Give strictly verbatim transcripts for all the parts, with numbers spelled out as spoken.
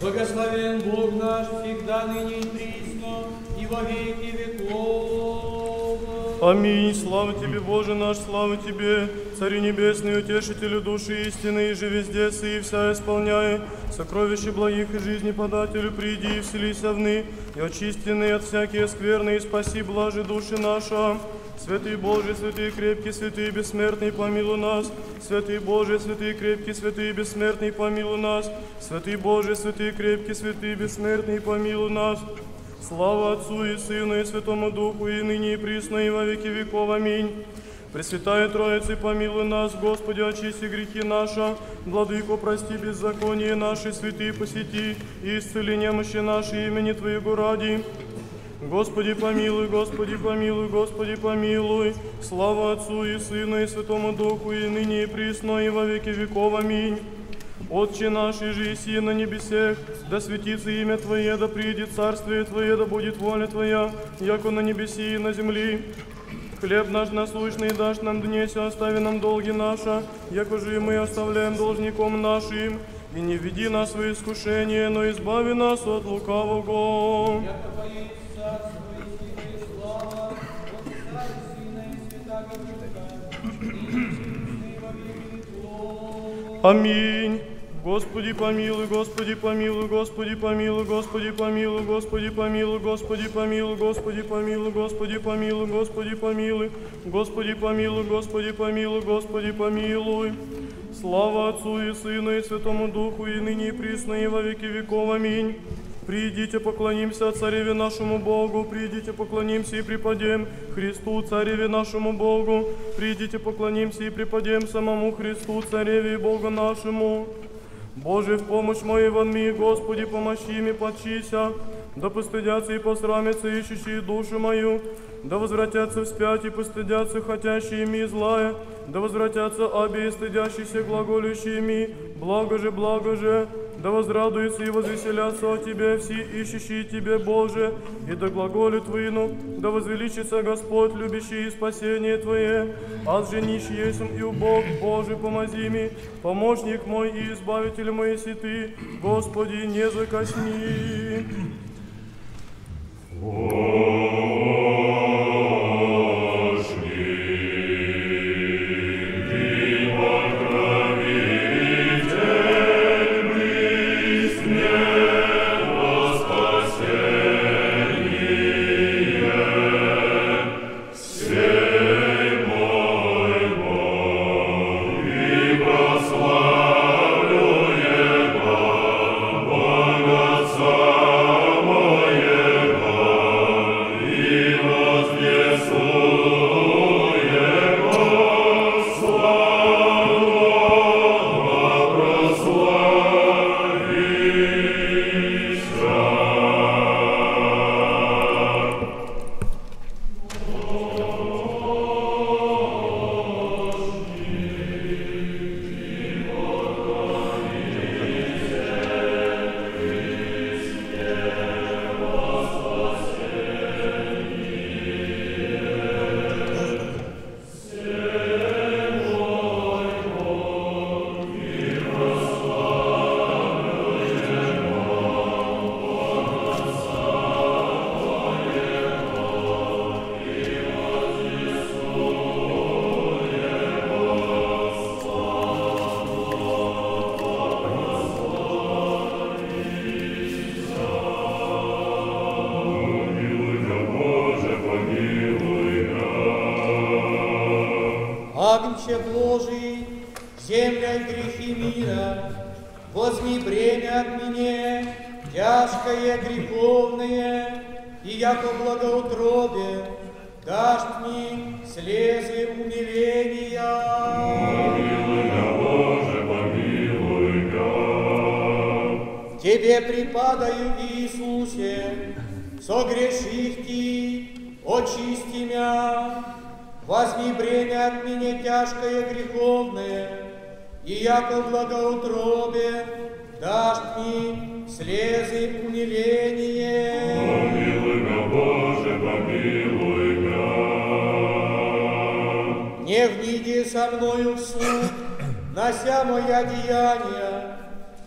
Благословен Бог наш всегда, ныне и присно, и во веки веков. Аминь. Слава Тебе, Боже наш, слава Тебе, Царь Небесный, Утешителю души истины, и же везде сы и вся исполняя, сокровище благих и жизнеподателю, приди и вселися вны, и очистенные от всякие скверны, и спаси блажи души наша. Святый Божий, святый крепкий, святый бессмертный, помилуй нас. Святый Божий, святый крепкий, святый бессмертный, помилуй нас. Святый Божий, святый крепкий, святый бессмертный, помилуй нас. Слава Отцу и Сыну и Святому Духу, и ныне и присно, и во веки веков. Аминь. Пресвятая Троица, помилуй нас, Господи, очисти грехи наши, Владыко, прости беззаконие наши, святые посети, и исцели немощи наши имени Твоего ради. Господи, помилуй, Господи, помилуй, Господи, помилуй. Слава Отцу и Сыну и Святому Духу, и ныне и присно, и во веки веков. Аминь. Отче наш, иже еси на небесех, да светится имя Твое, да придет царствие Твое, да будет воля Твоя, яко на небеси и на земли. Хлеб наш насущный дашь нам днеся, остави нам долги наши, яко же и мы оставляем должником нашим. И не введи нас в искушение, но избави нас от лукавого. Аминь. Господи, помилуй, Господи, помилуй, Господи, помилуй, Господи, помилуй, Господи, помилуй, Господи, помилуй, Господи, помилуй, Господи, помилуй, Господи, помилуй, Господи, помилуй, Господи, помилуй, Господи, помилуй. Слава Отцу и Сыну и Святому Духу, и ныне и присно, и во веки веков. Аминь. Придите, поклонимся Цареве нашему Богу, придите, поклонимся и преподем Христу, Цареве нашему Богу, придите, поклонимся и преподем самому Христу, Цареве и Богу нашему. Боже, в помощь моей вонми, Господи, помощи мне, подчися, да постыдятся и посрамятся ищущие душу мою, да возвратятся вспять и постыдятся хотящие ми злая, да возвратятся обе и стыдящиеся глаголющие ми, благо же, благо же, да возрадуются и возвеселятся о Тебе все ищущие Тебе, Боже, и да глаголю Твоину, да возвеличится Господь, любящий и спасение Твое, аз же нищ есмь и убог, Боже, помози ми, помощник мой и избавитель мой, си Ты, Господи, не закосни.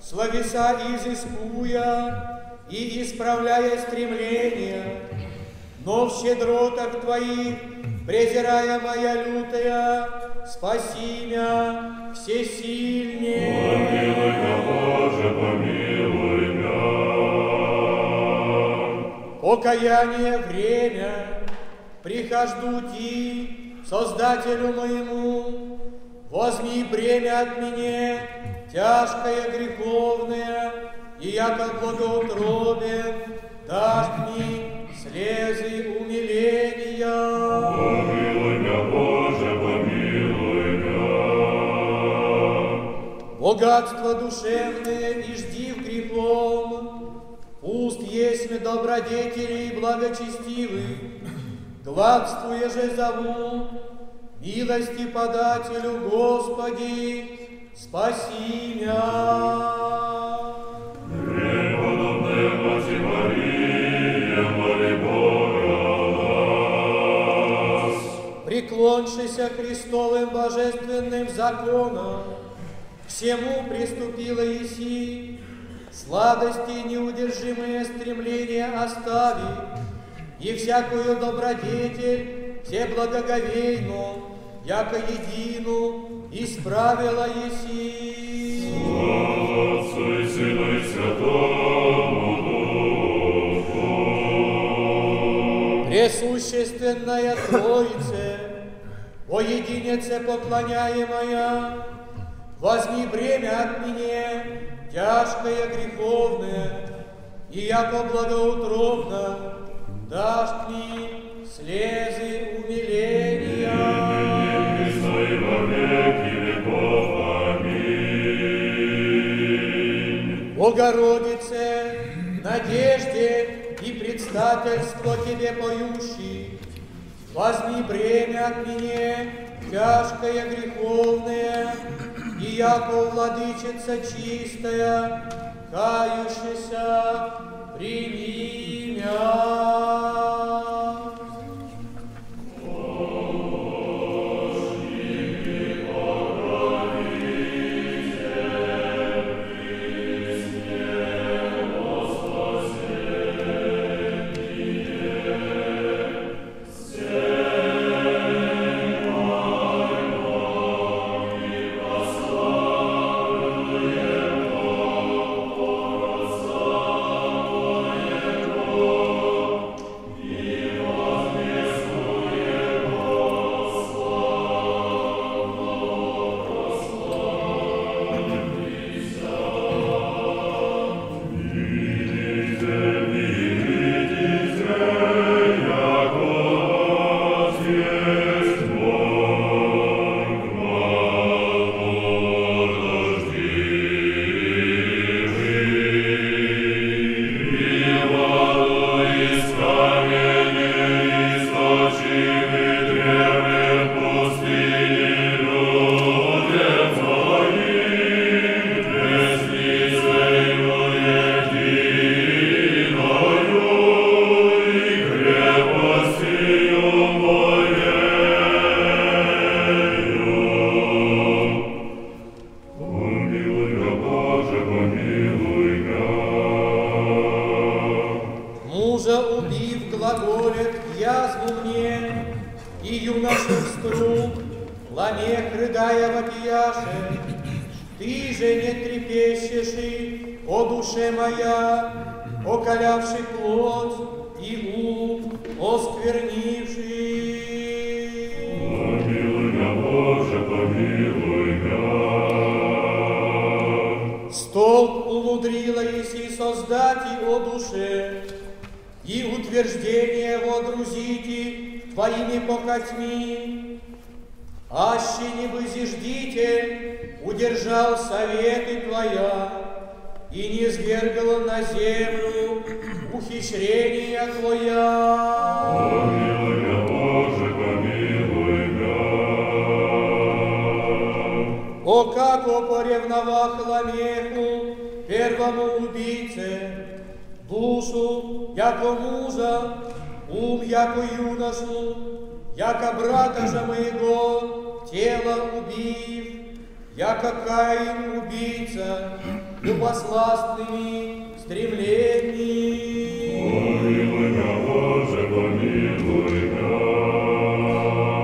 словеса изискуя и исправляя стремления, но в щедротах Твоих, презирая моя лютая, спаси мя всесильнее. Помилуй-ка, Боже, помилуй мя. Покаяние время, прихожду Ти, Создателю моему, возьми бремя от меня, тяжкое, греховное, и яко благоутробен, дашь мне слезы умиления. Помилуй меня, Боже, помилуй меня. Богатство душевное и жди в грехом, пуст есмя добродетели и благочестивых, гладствуя же зову, милости подателю Господи, спаси меня. Преклоншися Христовым божественным законом, к всему приступила еси, сладости неудержимые стремления остави, и всякую добродетель все благоговейно, яко едину исправила еси. Слава Отцу и Сыну и Святому Духу. Пресущественная Троице, о единице поклоняемая, возьми бремя от меня, тяжкое, греховное, и яко благоутробно дашь мне слезы умиления. Богородице, надежде и предстательство Тебе поющий, возьми бремя от меня, тяжкое, греховное, и яко владычица чистая, кающаяся, прими мя. яко Каин убийца, любосластными стремлений. Помилуй меня, Боже, помилуй меня.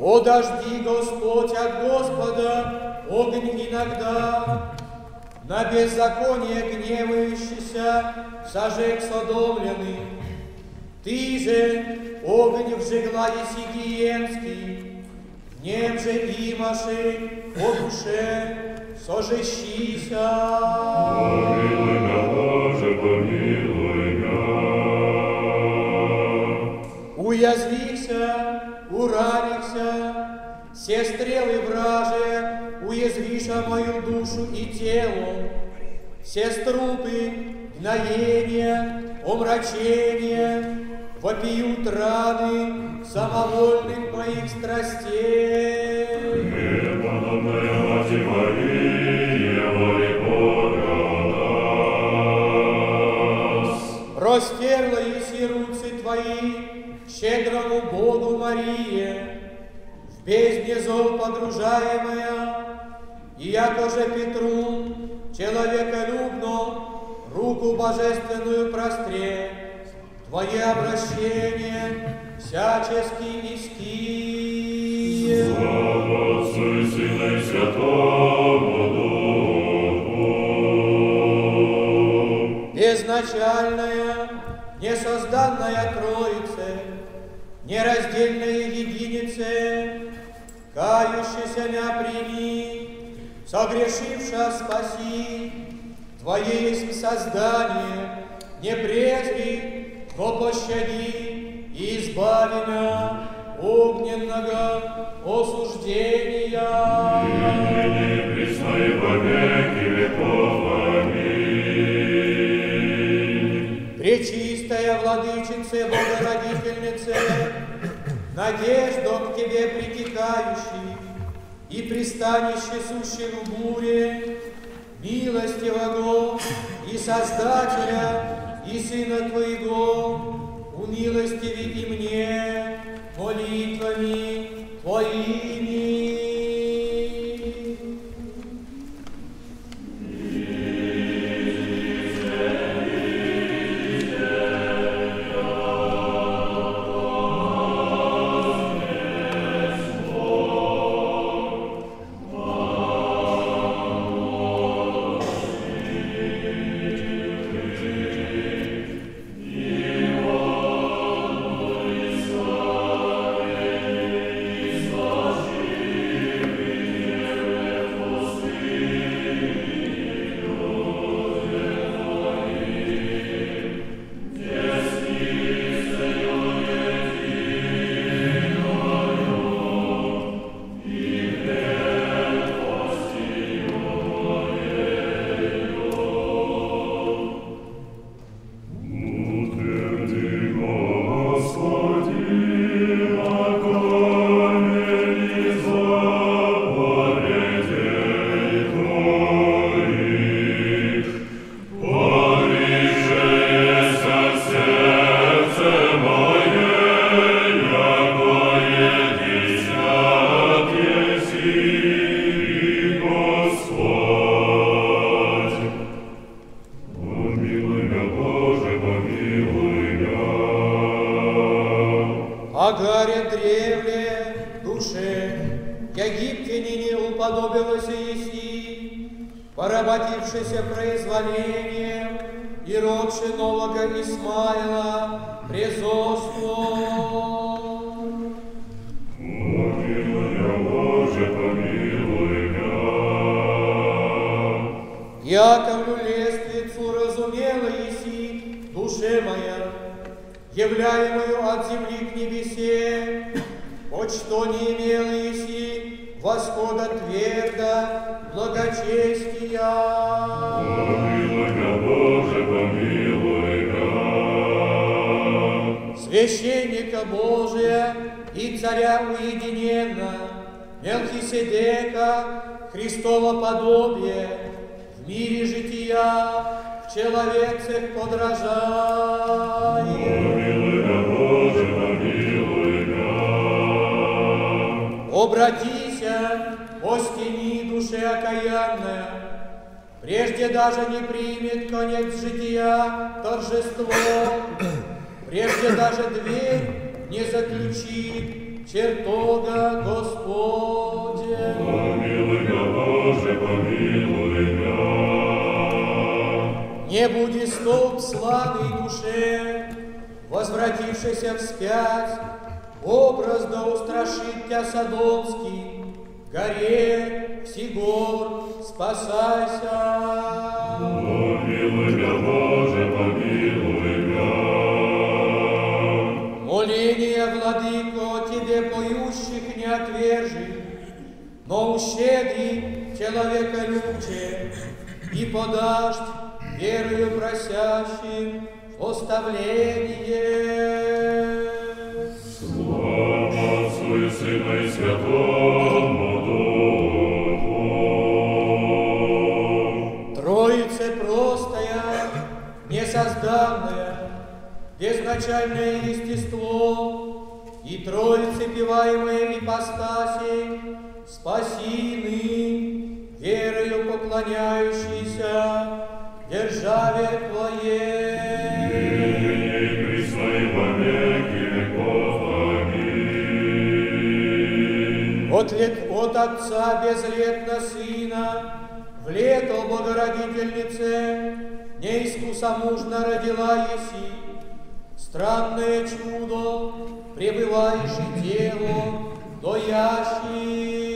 О, дожди, Господь, от Господа, огонь иногда, на беззаконие гневающийся сожег содомленный. Ты же, огонь вжигла еси гиенский, днем же Имаши о душе сожжищися. Помилуй меня, Боже, помилуй меня. Уязвися, уранися, все стрелы враже, уязвиша мою душу и тело, все струпы, гноения, омрачения, вопиют раны самовольных моих страстей. Преподобная Мать Мария, моли Бога нас. Простерла еси руцы твои, щедрому Богу Мария, в бездне зол подружаемая, и якоже Петру, человеколюбно, руку божественную простре, твое обращение всячески низкие. Слава Отцу и Сыну и Святому Духу. Безначальная, несозданная Троице, нераздельная единице, кающийся мя прими, согрешивша спаси, твое есть создание, не презри, но пощади и избави меня огненного осуждения. Ныне и присно и во веки веков. Аминь. Пречистая Владычице, Богородительнице, надеждом к тебе притекающей и пристанище сущей в буре, милостивого и Создателя, и Сына Твоего, умилостиви и мне молитвами Твоими. Обратися остени, душе окаянная, прежде даже не примет конец жития торжество, прежде даже дверь не заключит чертога Господня. Помилуй меня, Боже, помилуй меня. Не буди столб славы душе, возвратившийся вспять, образ да устрашит тебя Содомский, горе Сигор, спасайся. Помилуй меня, Боже, помилуй меня. Моление, владыко, тебе поющих не отвержи, но ущедри человека люче и подашь верою просящим оставление. Слава Отцу и Сыну и Святому Духу. Троице простая, несозданная, безначальное естество и Троице певаемые ипостаси спасены, верою поклоняющиеся державе Твоей. От, лет, от Отца безлетно Сына, в лето Богородительнице, неискусомужно родила еси, странное чудо, пребываешь и тело доящий.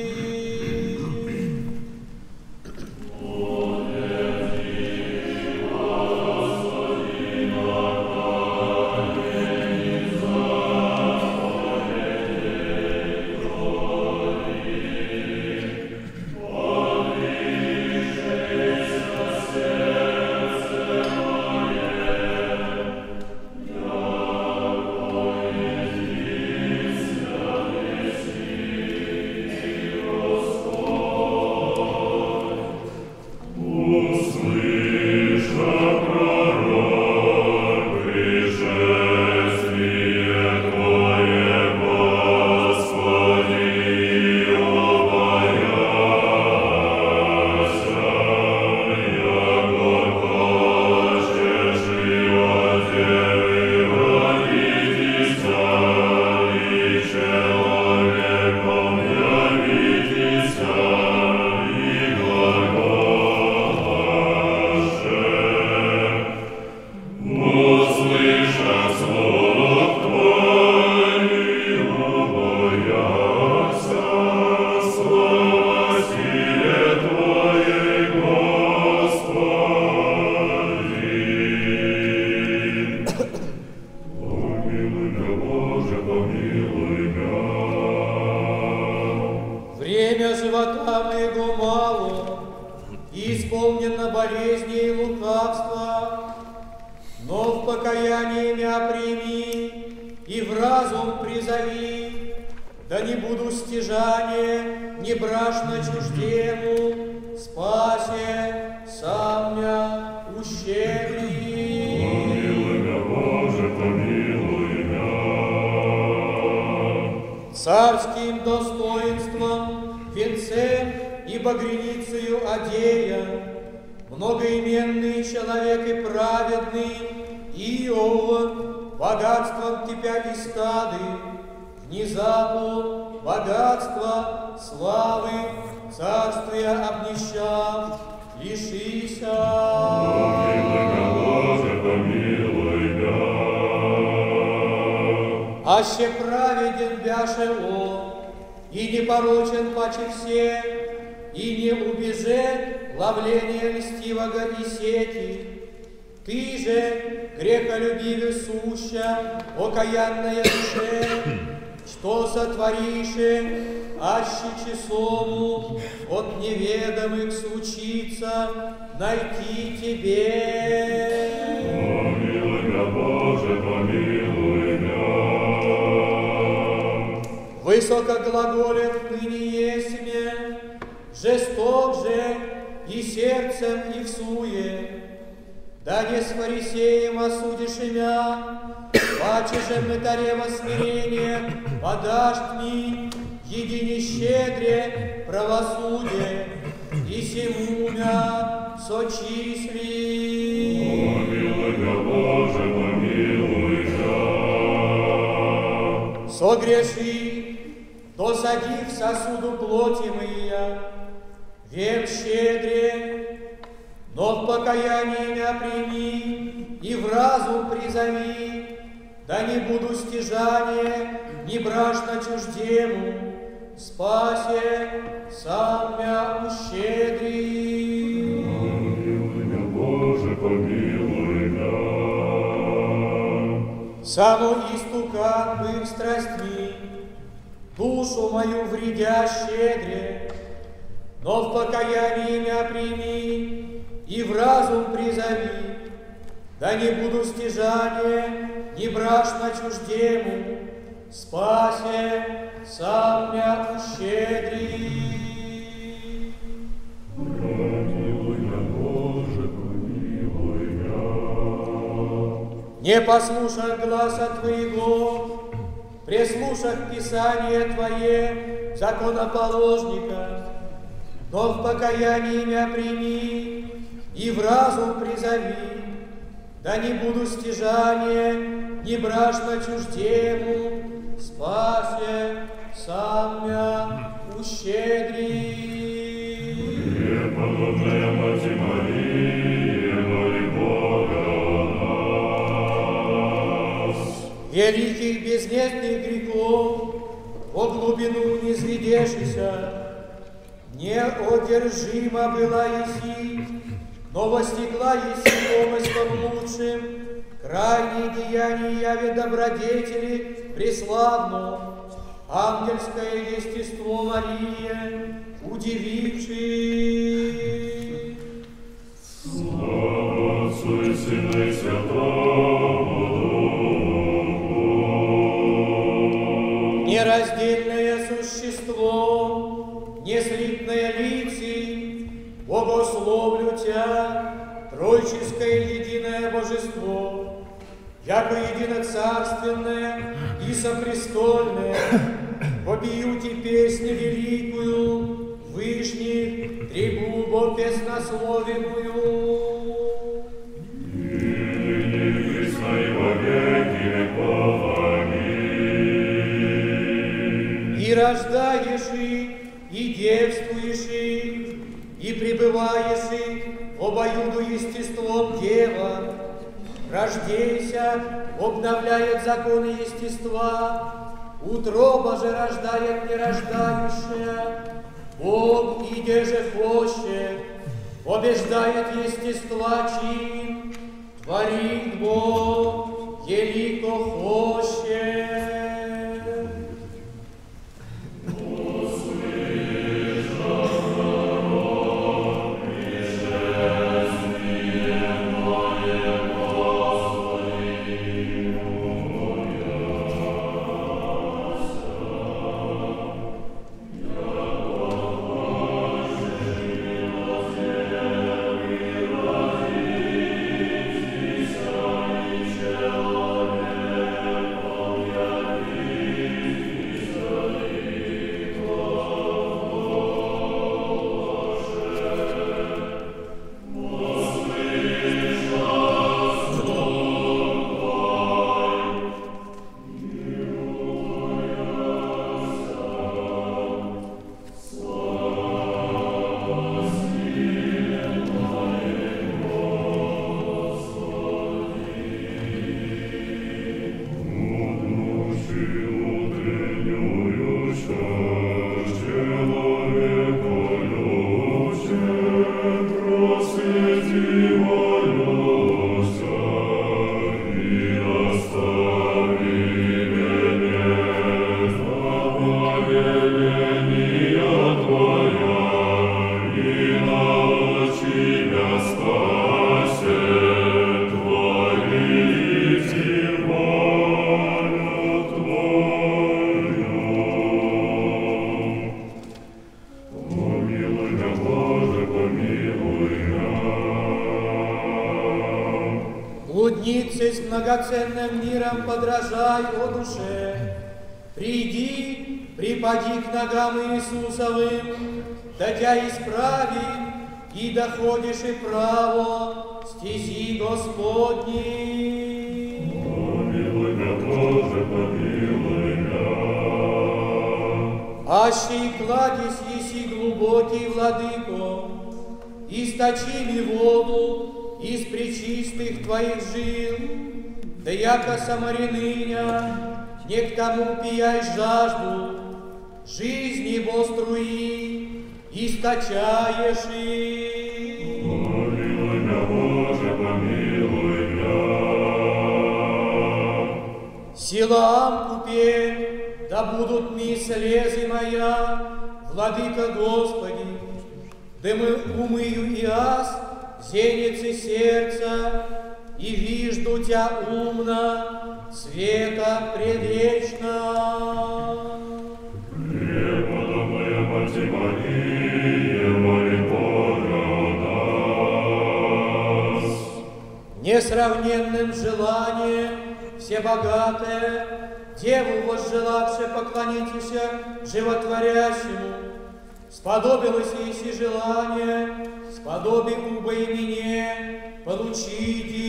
правосудие и всему меня сочисли. Помилуй, Боже, помилуй меня. Согреши, досадив сосуду плоти моя, век щедре, но в покаянии меня прими и в разум призови, да не буду стяжание, ни брашно чуждему, спасе, сам мя ущедри. Помилуй меня, Боже, помилуй меня. Саму истукан быв страстни, душу мою вредя щедре, но в покаянии мя прими и в разум призови, да не буду стяжание, ни брашно чуждему, спасе, сам мя ущедри. Помилуй меня, Боже, помилуй меня. Не послушах гласа Твоего, прислушах Писание Твое, законоположника, но в покаянии мя прими и в разум призови, да не буду стяжание, ни брашно чуждему, спасе, сам мя ущедри. Преподобная Матерь Мария, моли Бога о нас. Великих безмерных грехов, о глубину не изведешися, неодержимо была еси, но востигла еси помыслом лучшим, крайние деяния явят добродетели преславно, ангельское естество Мария, удививши. Слава Отцу и Сыну и Святому Духу. Нераздельное существо, неслитное лице, богословлю Тя, Троическое единое Божество, яко единоцарственное и сопрестольное, вопию песню великую, вышних трибубо песнословимую. И вечно и во веки веков. Аминь. И рождаеши, и девствуеши, и пребываеши обоюду естеством Дева, рождейся, обновляет законы естества, утроба же рождает нерождающая, Бог иде же хоще, побеждает естества чин, творит Бог велико хоще. припади к ногам Иисусовым, тогда исправи, и доходишь и право стези Господни. Помилуй меня, Боже, помилуй меня. Ащи кладись, еси глубокий, владыко, источили воду из пречистых твоих жил, да яко самаряниня не к тому пияй жажду, жизни боструи источаешь и. Помилуй меня, Боже, помилуй меня. Силам купе, да будут ми слезы моя, владыка Господи, да мы умыю и аз, зеницы сердца, и вижду тебя умно, света предвечно. Преподобная Мать Мария, моли Бога нас. Несравненным желанием всебогатое, Деву возжелавше поклонитесь животворящему, сподобилось еси желание, сподоби губы и мне, получите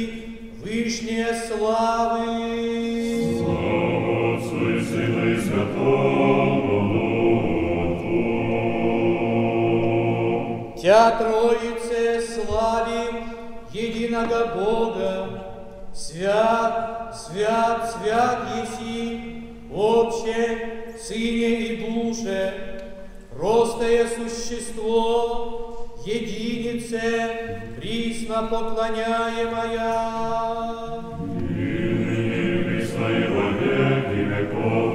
вышние славы. Слава Отцу и Сыну и Святому Духу. Тя Троице славим единого Бога, свят, свят, свят еси, Отче, Сыне и Душе, простое существо, единице, присно поклоняемая. И ныне присно и во веки веков.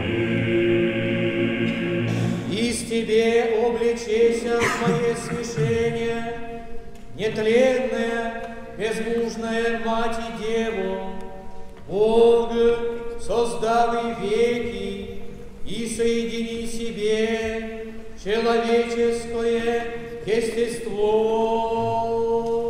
Аминь. Из тебе облечеся в мое священие, нетленное, безмужное мать и деву, Бог, создавый веки, и соедини себе человеческое естество.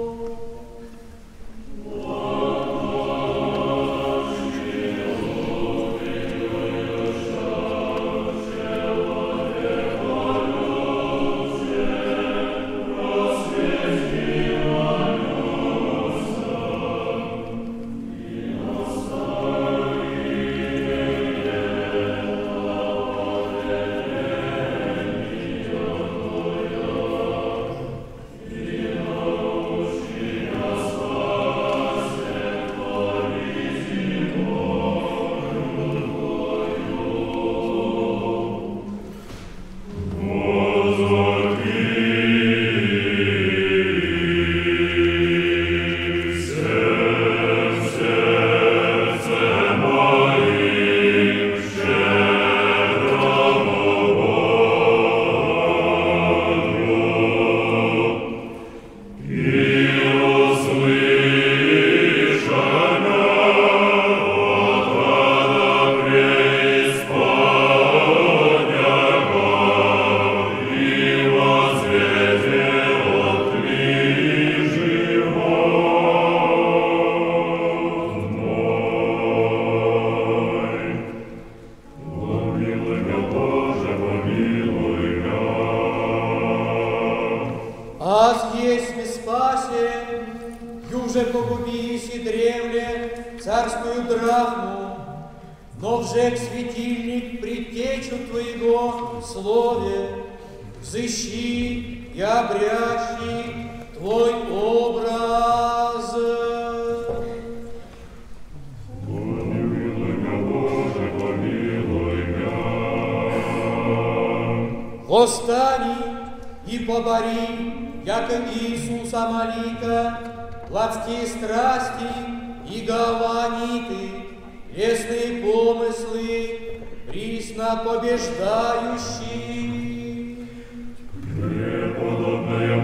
Подобная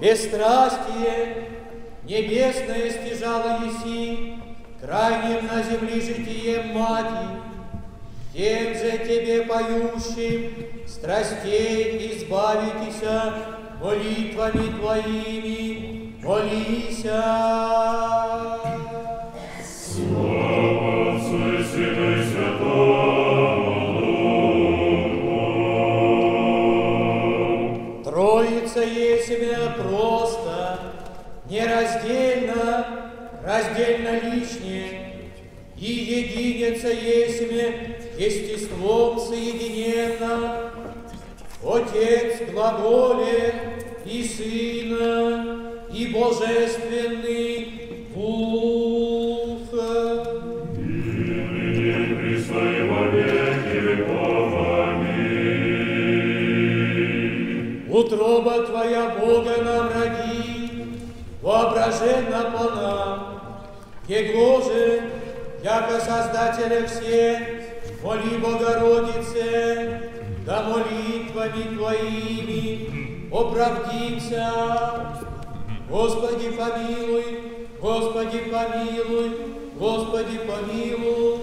Бесстрастие небесное стяжало еси, крайним на земле житием мати, тем же тебе поющим страстей избавитеся молитвами твоими, молися. Слава Отцу и Сыну и Святому Духу. Троица есть себя просто, нераздельно, раздельно личнее, и единица есть себе естеством соединенно. Отец глаголе и Сына, и Божественный Дух. Имени Христа и во веки веков. Аминь. Утроба Твоя Бога нам роди, воображенно полна, Его же, яко Создателя все, моли Богородице, да молитвами Твоими оправдимся. Господи, помилуй, Господи, помилуй, Господи, помилуй.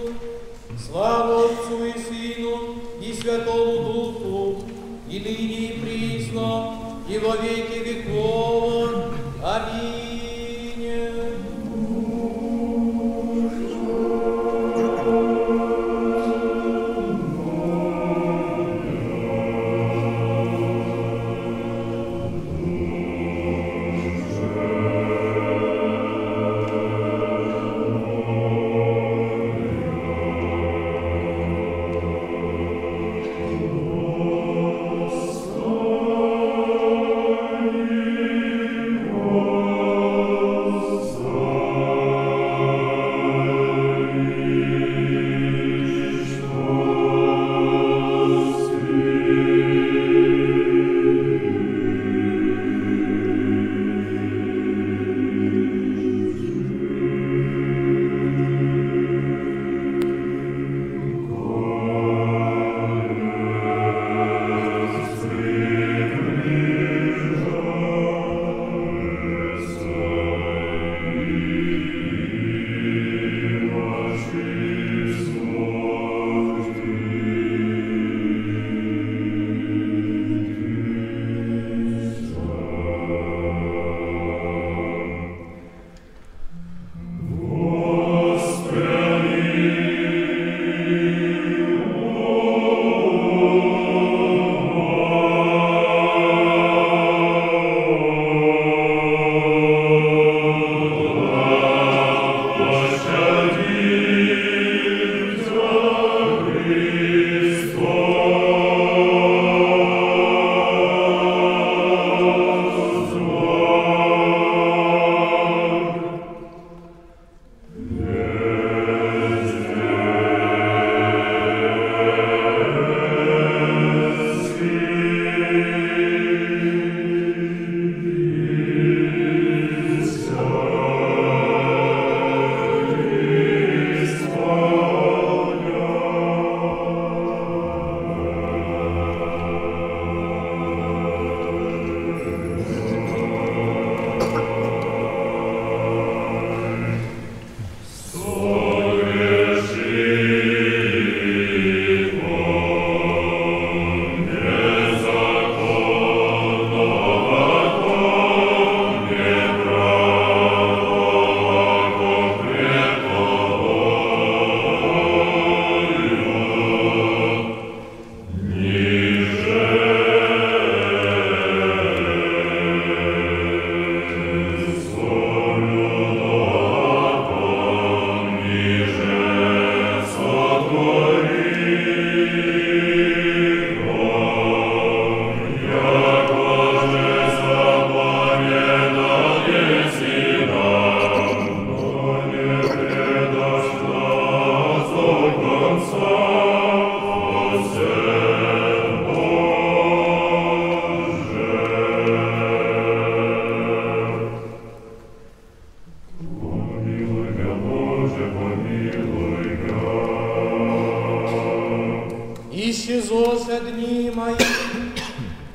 Слава Отцу и Сыну и Святому Духу, и ныне и присно, и во веки веков. Аминь. Amen.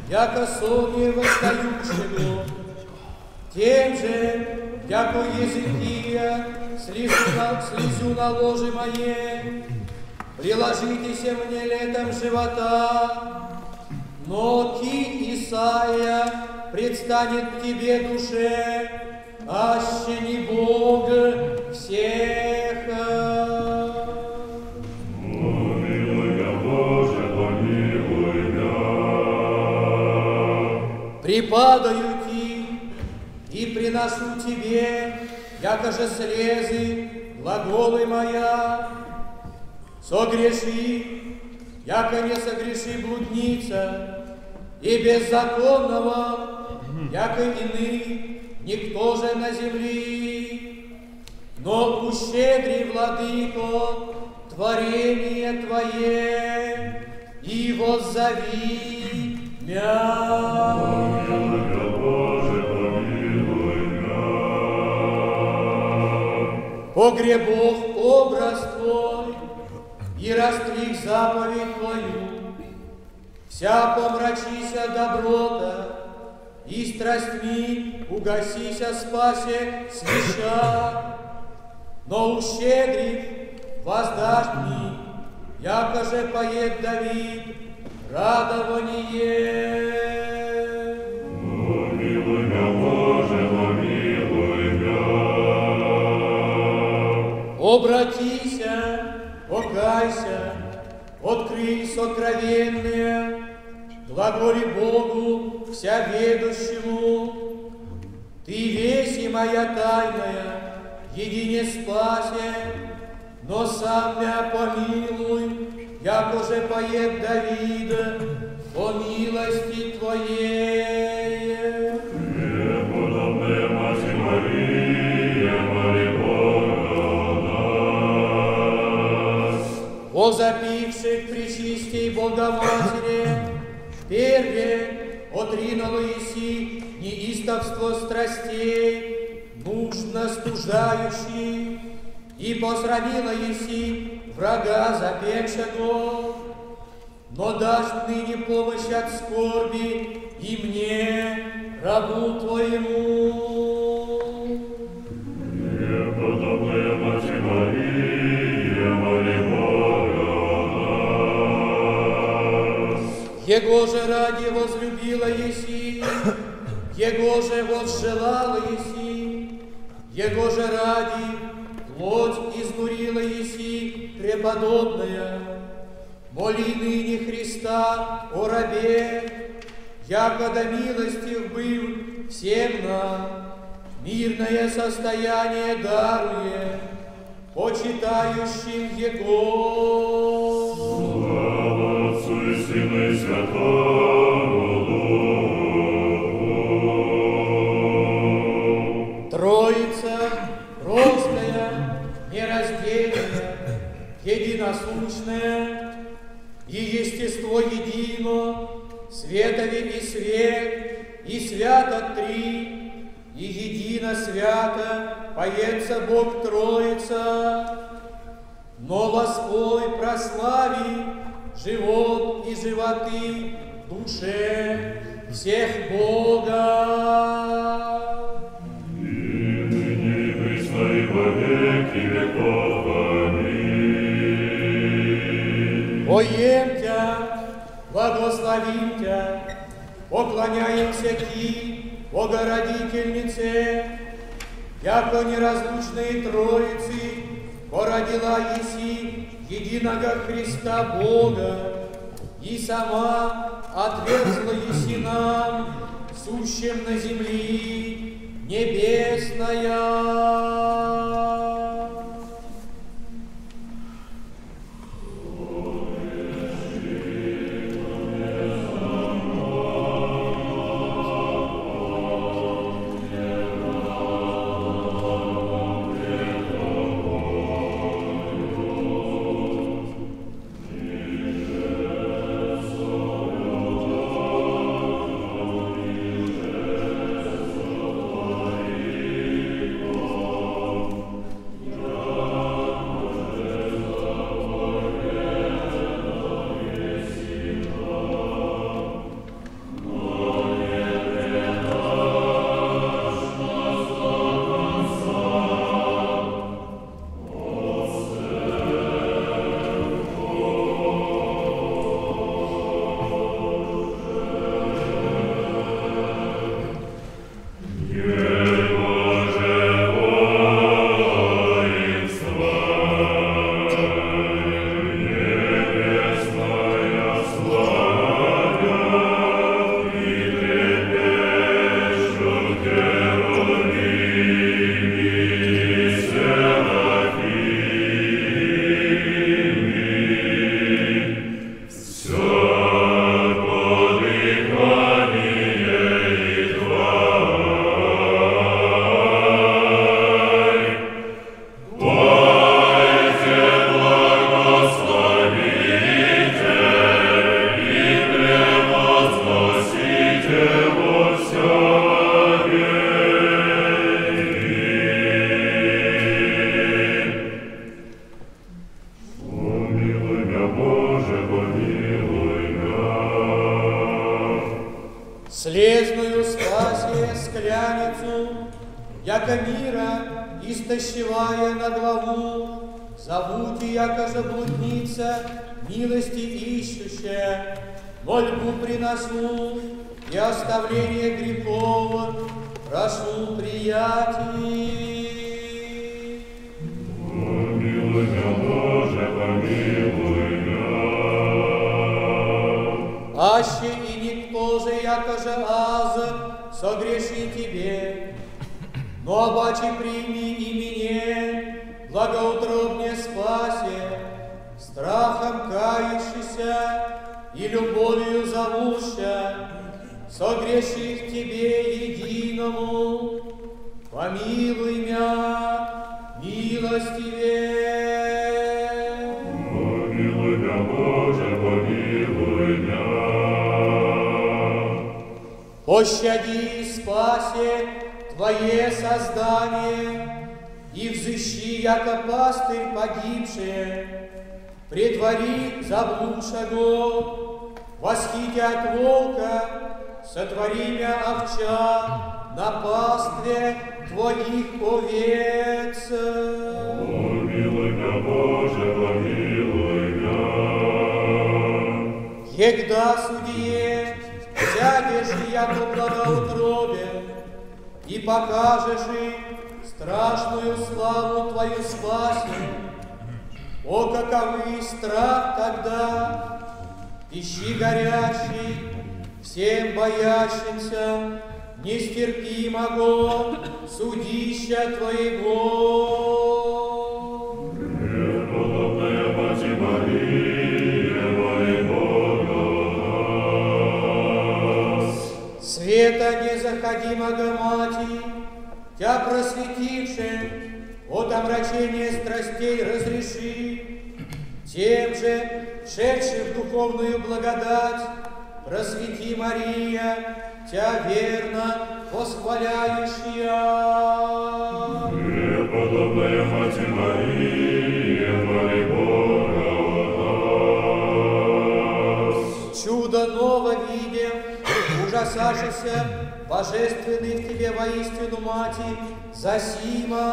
яко слове восстающего, тем же, яко Езекия, слезу на ложе моей, приложитеся мне летом живота, но ты, Исаия, предстанет тебе душе, аще не Бог всех. Припадаю ти и приношу тебе, яко же слезы, глаголы моя. Согреши, яко не согреши блудница, и беззаконного, яко вины, никто же на земли. Но ущедри, владыко, творение твое, и воззови мя. Погребов образ твой, и растрих заповедь твою, вся помрачися доброта, и страстьми угасися спасе свеша, но ущедрив воздашь мне, яко же поет Давид радование. Обратися, покайся, открой сокровенное, глаголи Богу всеведущему. Ты весь и моя тайная, едине спасе, но сам меня помилуй, як уже поет Давид, по милости твоей. О запивших причистей Богоматери, перве отринул Иси неистовство страстей, муж настуждающий, и посрамила Иси врага запекшего, но дашь ныне помощь от скорби и мне, рабу твоему. Неподобная Матерь Мария, моли Его же ради возлюбила еси, Его же возжелала еси, Его же ради плоть изнурила еси, преподобная. Моли ныне Христа о рабе, яко до милостив был всем нам, мирное состояние даруя почитающим Его. Троица простая, нераздельная, единосущная, и естество едино, светове и свет, и свято три, и едино свято поется Бог Троица, но воспой прослави живот и животы душе всех Бога. И ныне пресной во веки веков. Аминь. Поем Тя, благословим Тя, поклоняемся Ти, Богородительнице, яко неразлучные Троицы породила еси единого Христа Бога, и сама отверзла еси нам, сущим на земли, небесная. Слезную спаси скляницу, яко мира истощевая на главу, зовуте, яко заблудница, милости ищущая, мольбу приносу и оставление грехов прошу, приятель. Помилуй меня, Боже, помилуй меня. Аще и никто же, яко же аза, согреши тебе, но обаче прими и меня, благоутробне спаси, страхом кающийся и любовью зовуща, согрешив тебе единому, помилуй меня, милостиве. Помилуй меня, Боже, помилуй меня. Пощади и спаси твое создание, и взыщи, яко пастырь погибшие, притвори заблудшего, восхити от волка, сотвори мя овча на пастве твоих овец. Помилуй мя, Боже, помилуй мя. Егда судие, сядешь яко в плодоутробе, и покажешь им страшную славу твою спаси. О, каковы страх тогда, ищи горящий, всем боящимся нестерпимого судища твоего. Преподобная Мати Мария, моя Бога, света незаходимого Мати, тя просветившим от омрачения страстей разреши, тем же, шедшим в духовную благодать, просвети, Мария, тя верно восхваляющая. Преподобная Мати Мария, моли Бога нас. Чудо ново видя, ужасашися, божественный в тебе воистину Мати, засима,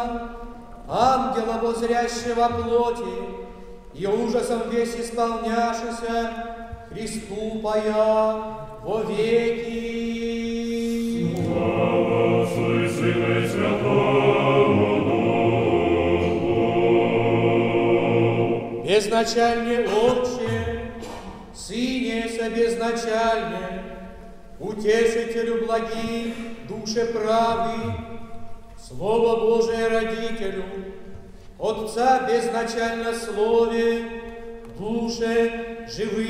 ангела возрящего плоти, и ужасом весь исполняшися, Христу пая во веки. Слава Отцу и Сыну и Святому Духу. Безначальне Отче, Сыне собезначальне, утешителю благи, душе правы, Слово Божие родителю, Отца безначально Слове, душе живы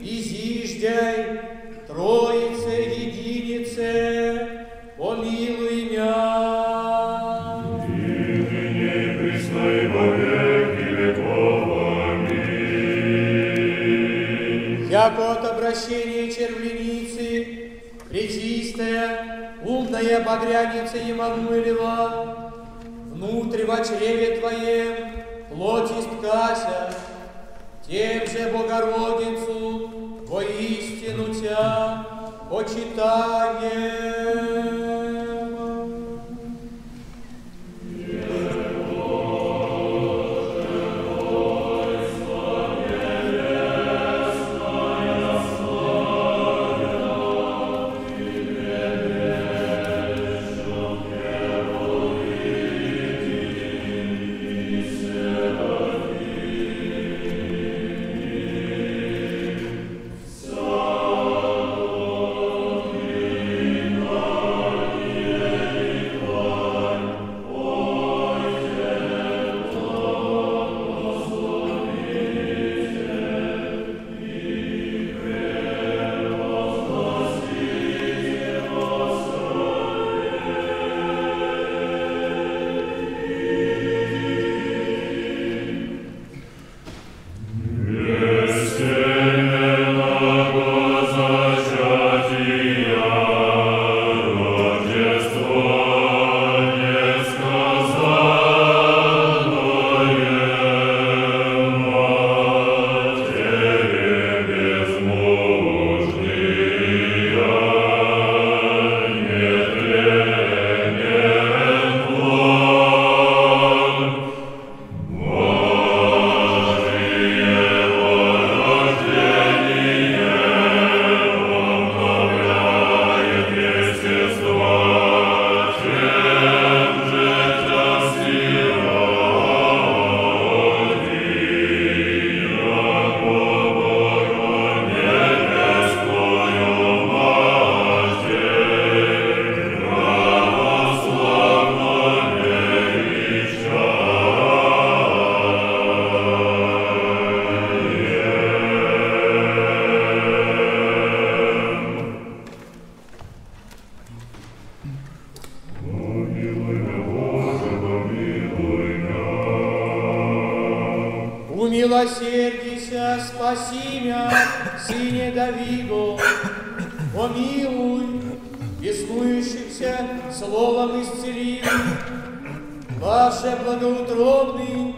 и зиждяй, Троице, Единице, помилуй меня. Едине Христе во веки веков, аминь. Яко от обращения червленицы, пречистая, умная багряница Емануилева, внутрь во чреве твоем плоть исткася, тем же Богородицу воистину тя почитаем. Amen. Милосердися, спаси меня, сыне Давиду, помилуй, беснующихся словом исцели. Ваше благоутробный,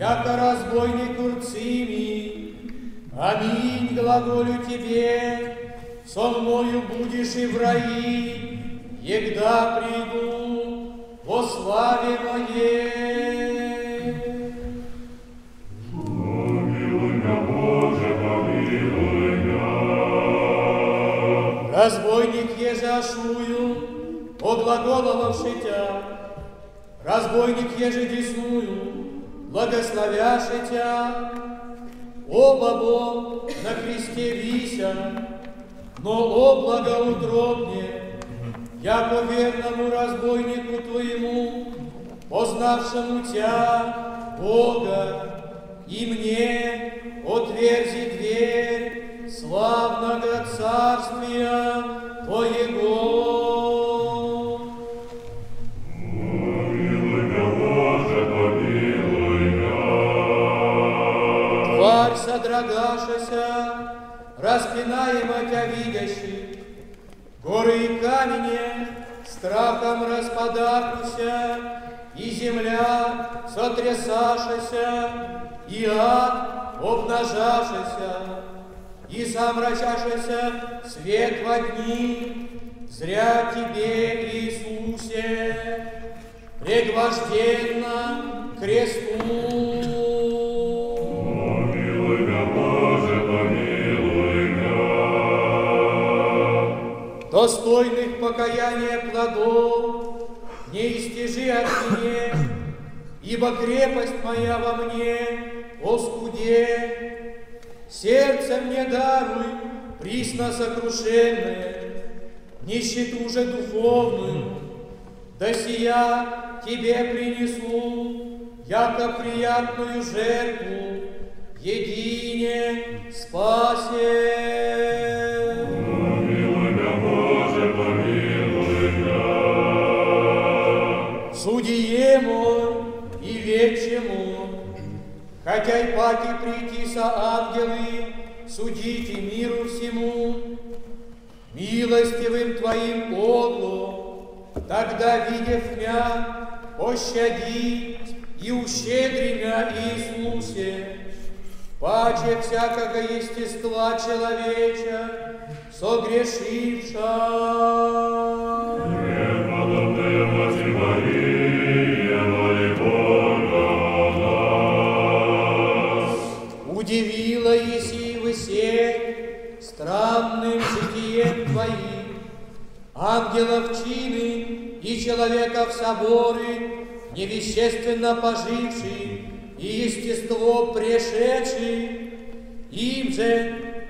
яко разбойник урцими, аминь, глаголю тебе, со мною будешь и в раи, егда приду во славе моей. Разбойник еже ашую, оглаголовавши тя, разбойник еже десную, благословяши тя, обобо на кресте вися, но о благоутробне, яко верному разбойнику твоему, познавшему тя, Бога, и мне отверзи дверь славного царствия Твоего. Помилуй меня, Боже, помилуй меня. Тварь содрогашася, распинаема тя видящих, горы и камни страхом распадавшися, и земля сотрясашася, и ад обнажавшися, и самрачашися свет во дни, зря тебе, Иисусе, предвожденно кресту. Помилуй меня, Боже, помилуй меня. Достойных покаяния плодов не истяжи от меня, ибо крепость моя во мне, о скуде. Сердце мне даруй, присно сокрушенное, нищету же духовную, да сия тебе принесу, яко приятную жертву, едине спасе. Помилуй меня, Боже, помилуй меня. Судие мой и вече мой, хотя и пати прийти со ангелы, судите миру всему, милостивым твоим оглу, тогда, видев мя, пощади и ущедри мя, Иисусе, паче всякого естества человеча, согрешивша. Преподобная Матерь Мария, моли Бога, удивила еси вы все странным житием твоим, ангелов чины и человеков соборы, невещественно поживший и естество пришедший, им же,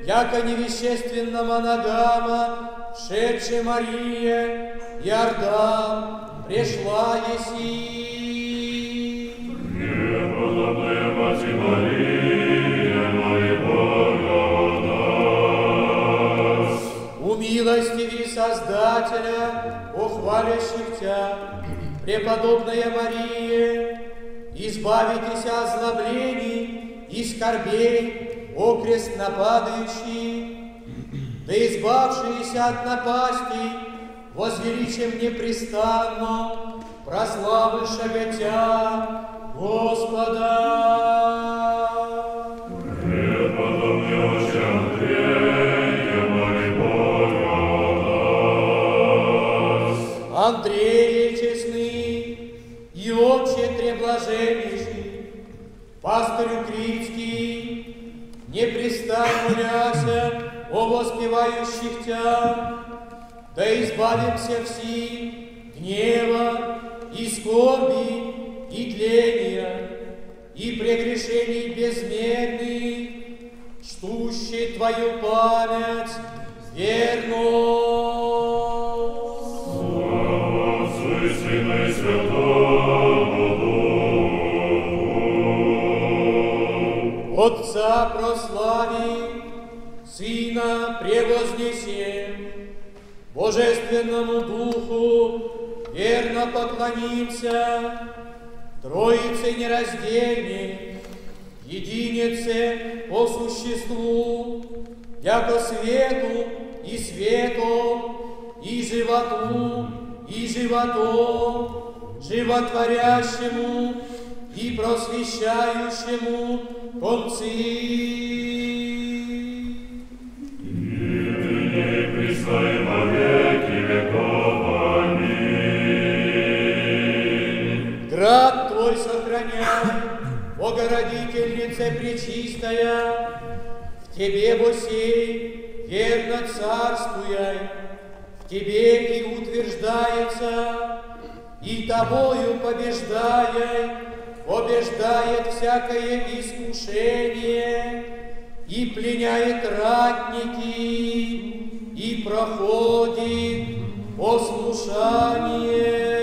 яко невещественно моногама, шедший Мария, Иордан, пришла еси. Преподобная Матерь Мария, милостивый Создателя, о хвалящих тя, преподобная Мария, избавитесь от озлоблений и скорбей, о крест нападающий, да избавшиеся от напасти, возвеличим непрестанно, прославившего тя, Господа. Андрея честный и отче треблаженнейший, пастырю критский, непрестанно моляся о воспевающих тя, да избавимся все гнева и скорби и тления и прегрешений безмерных, чтущий твою память верно. Отца прослави, Сына превознесем, Божественному Духу верно поклонимся, Троице нераздельной, единице по существу, яко свету и свету, и животу и животу, животворящему и просвещающему конци. Имени присвоим во веки веков. Аминь. Град Твой сохраняй, Богородительнице пречистая, в Тебе босей верно царствуя, в Тебе и утверждается, и Тобою побеждая, побеждает всякое искушение, и пленяет ратники, и проходит послушание.